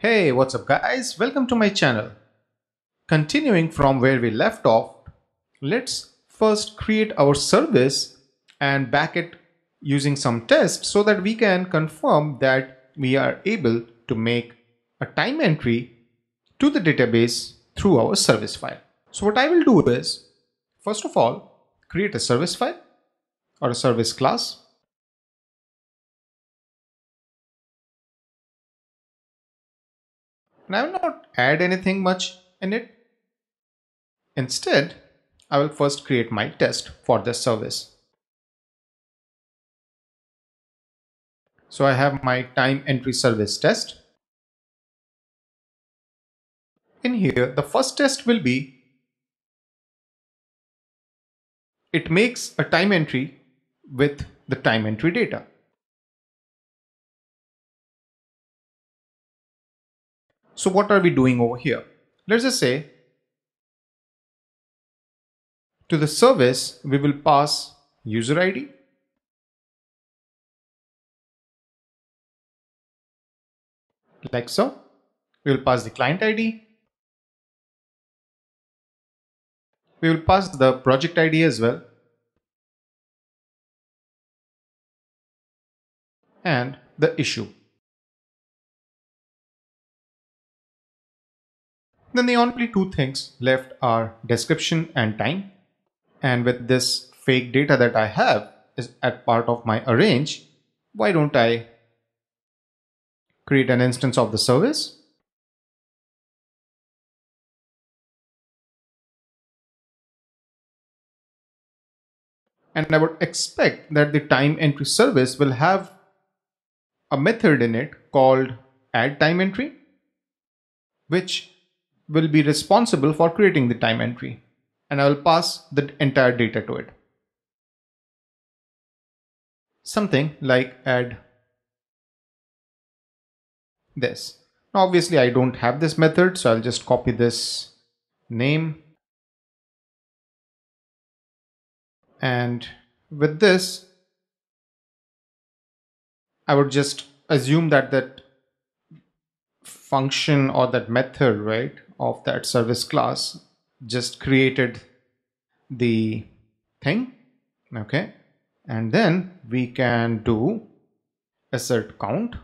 Hey, what's up guys, welcome to my channel. Continuing from where we left off, let's first create our service and back it using some tests so that we can confirm that we are able to make a time entry to the database through our service file. So what I will do is, first of all, create a service file or a service class. And I will not add anything much in it. Instead, I will first create my test for this service. So I have my time entry service test. In here, the first test will be, it makes a time entry with the time entry data. So what are we doing over here? Let's just say to the service, we will pass user ID. Like so, we will pass the client ID. We will pass the project ID as well. And the issue. Then the only two things left are description and time. And with this fake data that I have is at part of my arrange, why don't I create an instance of the service? And I would expect that the time entry service will have a method in it called add time entry, which will be responsible for creating the time entry, and I will pass the entire data to it. Something like add this. Now obviously I don't have this method, so I'll just copy this name. And with this, I would just assume that that function or that method, right, of that service class just created the thing, okay? And then we can do assert count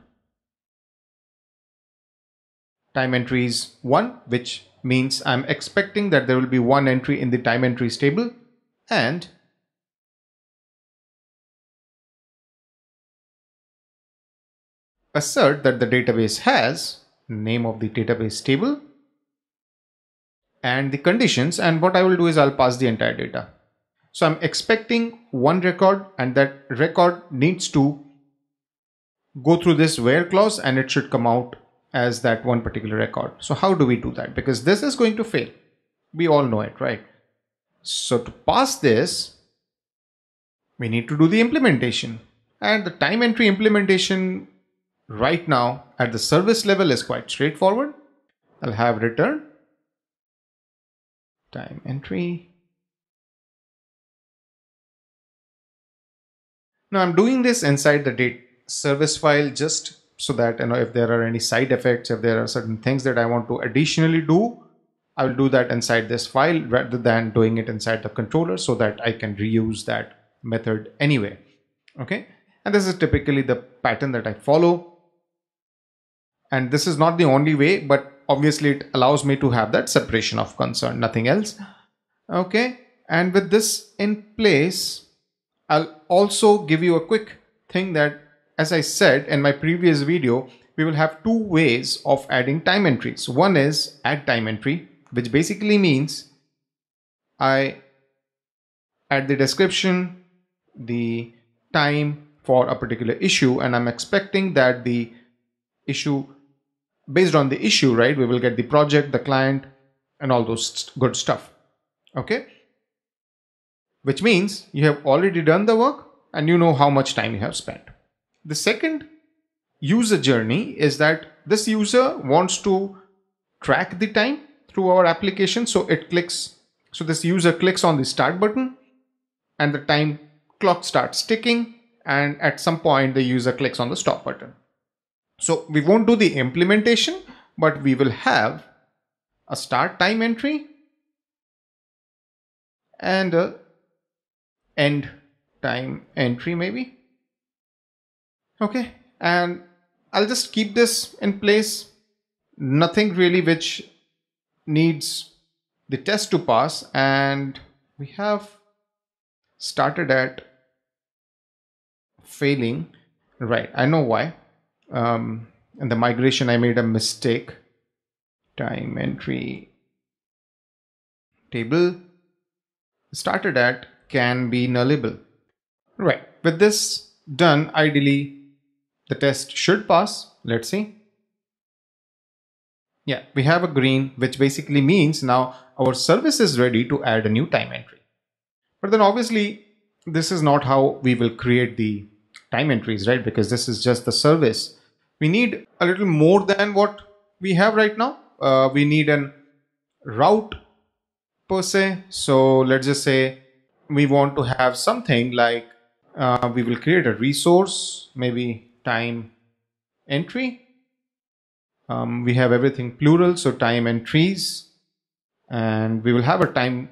time entries 1, which means I'm expecting that there will be one entry in the time entries table, and assert that the database has name of the database table and the conditions, and what I will do is I'll pass the entire data. So I'm expecting one record, and that record needs to go through this where clause and it should come out as that one particular record. So how do we do that? Because this is going to fail. We all know it, right? So to pass this, we need to do the implementation, and the time entry implementation right now at the service level is quite straightforward. I'll have return time entry. Now I'm doing this inside the date service file just so that, you know, if there are any side effects, if there are certain things that I want to additionally do, I will do that inside this file rather than doing it inside the controller, so that I can reuse that method anyway. Okay. And this is typically the pattern that I follow. And this is not the only way, but obviously it allows me to have that separation of concern, nothing else. Okay. And with this in place, I'll also give you a quick thing that, as I said in my previous video, we will have two ways of adding time entries. One is add time entry, which basically means I add the description, the time for a particular issue, and I'm expecting that the issue, based on the issue, right, we will get the project, the client, and all those good stuff. Okay. Which means you have already done the work and you know how much time you have spent. The second user journey is that this user wants to track the time through our application. So it clicks. So this user clicks on the start button and the time clock starts ticking. And at some point the user clicks on the stop button. So we won't do the implementation, but we will have a start time entry and a end time entry maybe. Okay, and I'll just keep this in place. Nothing really which needs the test to pass, and we have started at failing, right? I know why. In the migration I made a mistake. Time entry table started at can be nullable, right? With this done, ideally the test should pass. Let's see. Yeah, we have a green, which basically means now our service is ready to add a new time entry. But then obviously this is not how we will create the time entries, right? Because this is just the service. We need a little more than what we have right now. We need an route per se. So let's just say we want to have something like we will create a resource, maybe time entry. We have everything plural, so time entries, and we will have a time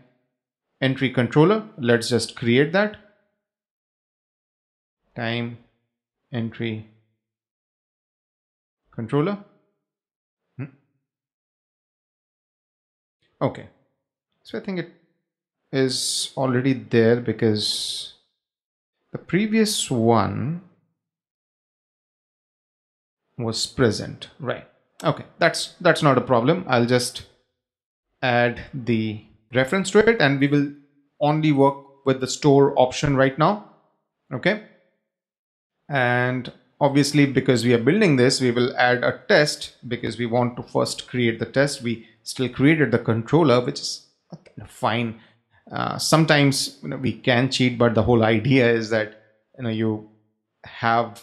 entry controller. Let's just create that. Time entry controller. Okay, so I think it is already there because the previous one was present, right? Okay, that's not a problem. I'll just add the reference to it, and we will only work with the store option right now. Okay, and obviously because we are building this, we will add a test because we want to first create the test. We still created the controller, which is fine. Sometimes we can cheat, but the whole idea is that you have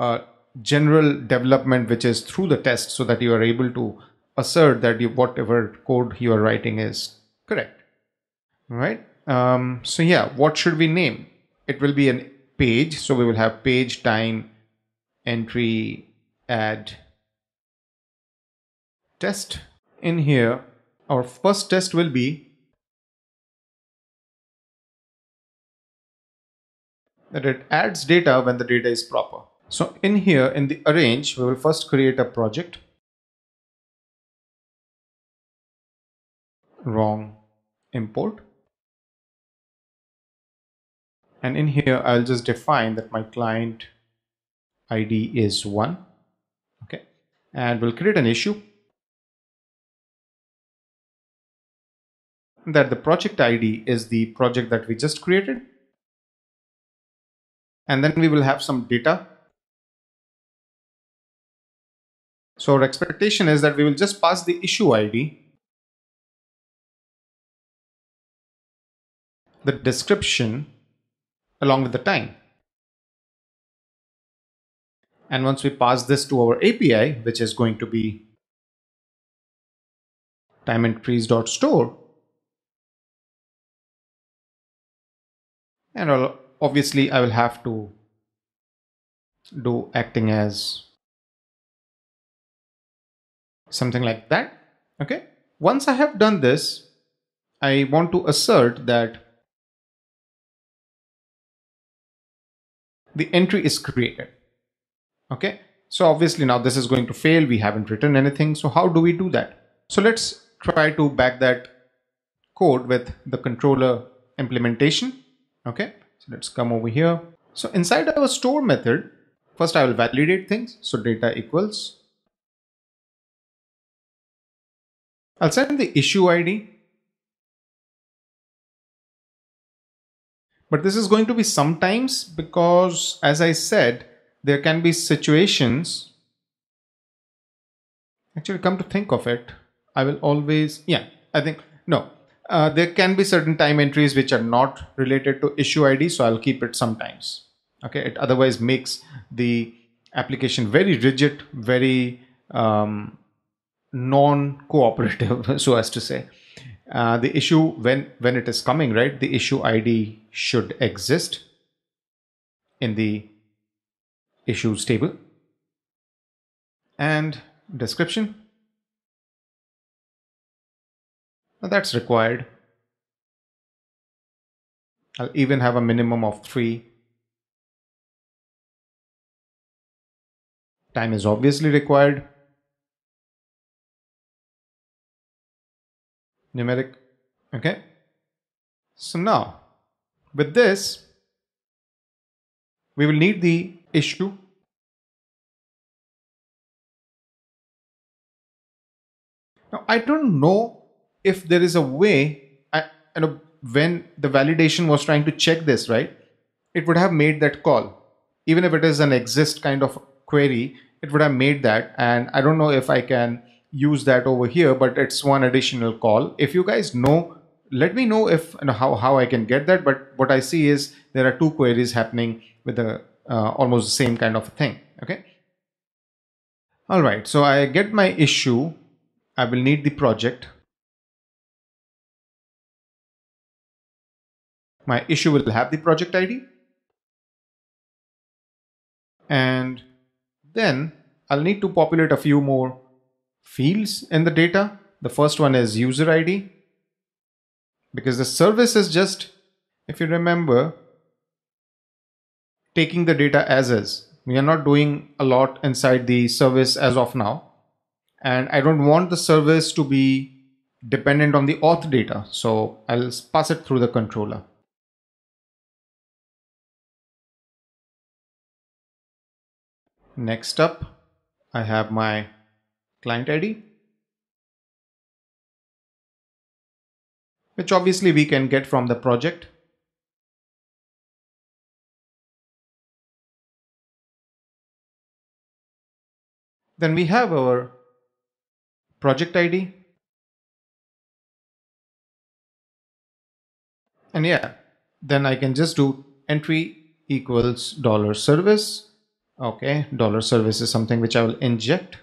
a general development which is through the test, so that you are able to assert that whatever code you are writing is correct, right? So yeah, what should we name? It will be an page, so we will have page time entry add test. In here our first test will be that it adds data when the data is proper. So in here, in the arrange, we will first create a project. Wrong import. And in here, I'll just define that my client ID is 1. Okay. And we'll create an issue that the project ID is the project that we just created. And then we will have some data. So our expectation is that we will just pass the issue ID, the description along with the time. And once we pass this to our API, which is going to be timeentries.store, and obviously I will have to do acting as something like that. Okay, once I have done this, I want to assert that the entry is created. Okay, so obviously now this is going to fail. We haven't written anything. So how do we do that? So let's try to back that code with the controller implementation. Okay, so let's come over here. So inside our store method, first I will validate things. So data equals, I'll send the issue ID, but this is going to be sometimes, because as I said, there can be situations. Actually, come to think of it, I will always, yeah, I think, no, there can be certain time entries which are not related to issue ID. So I'll keep it sometimes. Okay, it otherwise makes the application very rigid, very non-cooperative, so as to say. The issue when it is coming, right, the issue ID should exist in the issues table. And description. Now that's required. I'll even have a minimum of 3. Time is obviously required. Numeric. Okay. So now with this, we will need the issue. Now I don't know if there is a way, when the validation was trying to check this, right, it would have made that call. Even if it is an exist kind of query, it would have made that, and I don't know if I can use that over here, but it's one additional call. If you guys know, let me know if and how I can get that, but what I see is there are 2 queries happening with the almost the same kind of thing. Okay. All right. So I get my issue. I will need the project. My issue will have the project ID, and then I'll need to populate a few more fields in the data. The first one is user ID, because the service is just, if you remember, taking the data as is. We are not doing a lot inside the service as of now, and I don't want the service to be dependent on the auth data, so I'll pass it through the controller. Next up, I have my client ID, which obviously we can get from the project. Then we have our project ID. And yeah, then I can just do entry equals $service. Okay, $service is something which I will inject.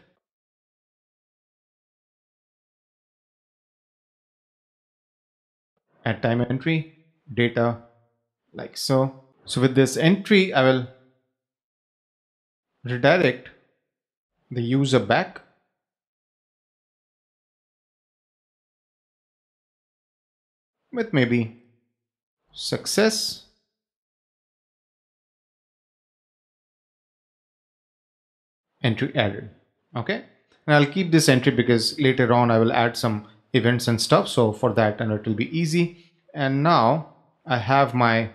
At time entry, data, like so. So with this entry, I will redirect the user back. With maybe success. Entry added. Okay, and I'll keep this entry because later on I will add some events and stuff, so for that, and it will be easy. And now I have my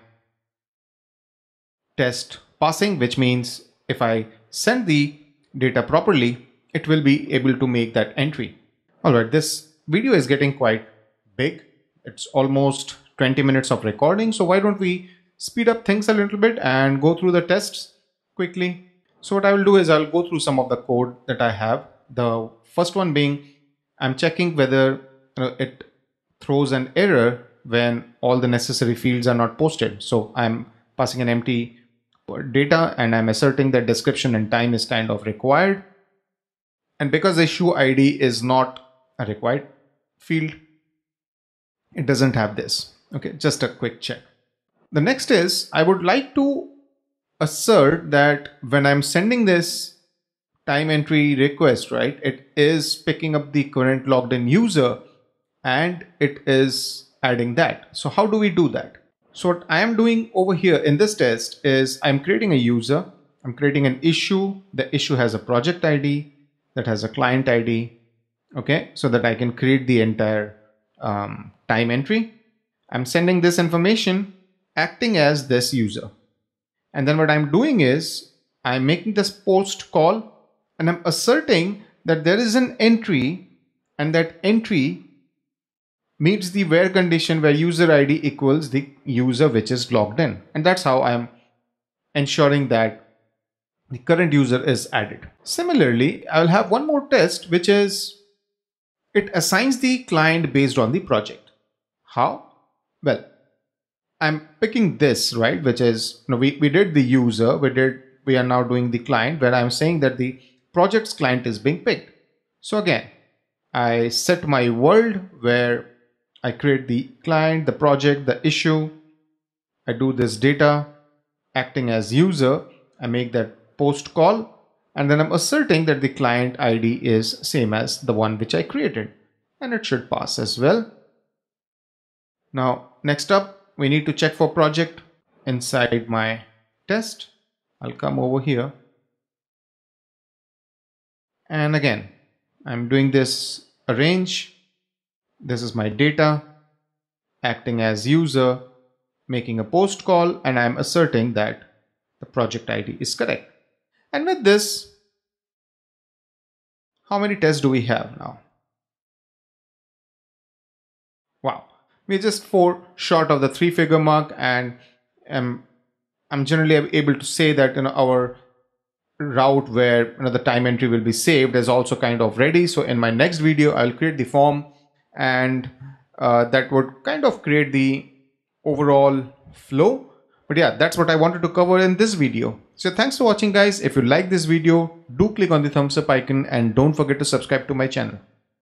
test passing, which means if I send the data properly, it will be able to make that entry. All right, this video is getting quite big. It's almost 20 minutes of recording, so why don't we speed up things a little bit and go through the tests quickly. So what I will do is I'll go through some of the code that I have. The first one being, I'm checking whether it throws an error when all the necessary fields are not posted. So I'm passing an empty data, and I'm asserting that description and time is kind of required. And because the issue ID is not a required field, it doesn't have this. Okay, just a quick check. The next is, I would like to assert that when I'm sending this time entry request, right, it is picking up the current logged in user and it is adding that. So how do we do that? So what I am doing over here in this test is I'm creating a user, I'm creating an issue. The issue has a project ID that has a client ID. Okay, so that I can create the entire time entry. I'm sending this information acting as this user. And then what I'm doing is I'm making this post call, and I'm asserting that there is an entry, and that entry meets the where condition where user ID equals the user which is logged in. And that's how I'm ensuring that the current user is added. Similarly, I'll have one more test, which is it assigns the client based on the project. How? Well, I'm picking this, right, which is, we did the user, we are now doing the client, where I'm saying that the project's client is being picked. So again, I set my world where I create the client, the project, the issue. I do this data acting as user. I make that post call, And then I'm asserting that the client ID is same as the one which I created, and it should pass as well. Now, next up, we need to check for project inside my test. I'll come over here. And again, I'm doing this arrange. This is my data acting as user, making a post call, and I'm asserting that the project ID is correct. And with this, how many tests do we have now? Wow, we're just 4 short of the 3-figure mark, and I'm generally able to say that our route where the time entry will be saved is also kind of ready. So in my next video, I'll create the form, and that would kind of create the overall flow. But yeah, that's what I wanted to cover in this video. So thanks for watching, guys. If you like this video, do click on the thumbs up icon and don't forget to subscribe to my channel.